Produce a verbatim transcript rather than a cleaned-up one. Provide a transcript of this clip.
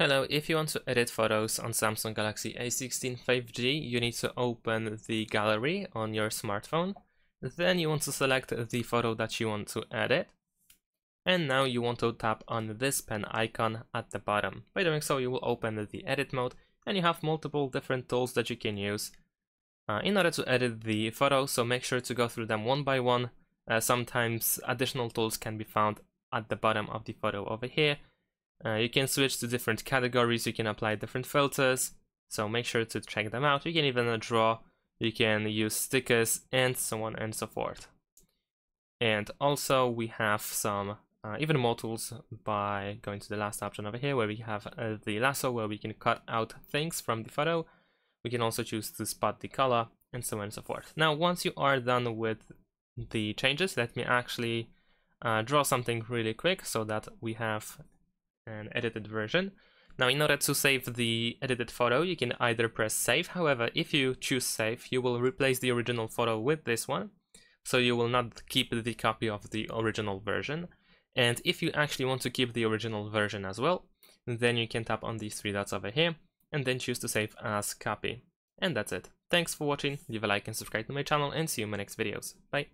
Hello, if you want to edit photos on Samsung Galaxy A sixteen five G, you need to open the gallery on your smartphone. Then you want to select the photo that you want to edit. And now you want to tap on this pen icon at the bottom. By doing so, you will open the edit mode, and you have multiple different tools that you can use uh, in order to edit the photo, so make sure to go through them one by one. Uh, sometimes additional tools can be found at the bottom of the photo over here. Uh, you can switch to different categories, you can apply different filters, so make sure to check them out. You can even uh, draw, you can use stickers, and so on and so forth. And also we have some uh, even more tools by going to the last option over here, where we have uh, the lasso, where we can cut out things from the photo. We can also choose to spot the color, and so on and so forth. Now, once you are done with the changes, let me actually uh, draw something really quick so that we have an edited version. Now, in order to save the edited photo, you can either press save. However, if you choose save, you will replace the original photo with this one, so you will not keep the copy of the original version. And if you actually want to keep the original version as well, then you can tap on these three dots over here and then choose to save as copy. And that's it. Thanks for watching. Leave a like and subscribe to my channel, and see you in my next videos. Bye.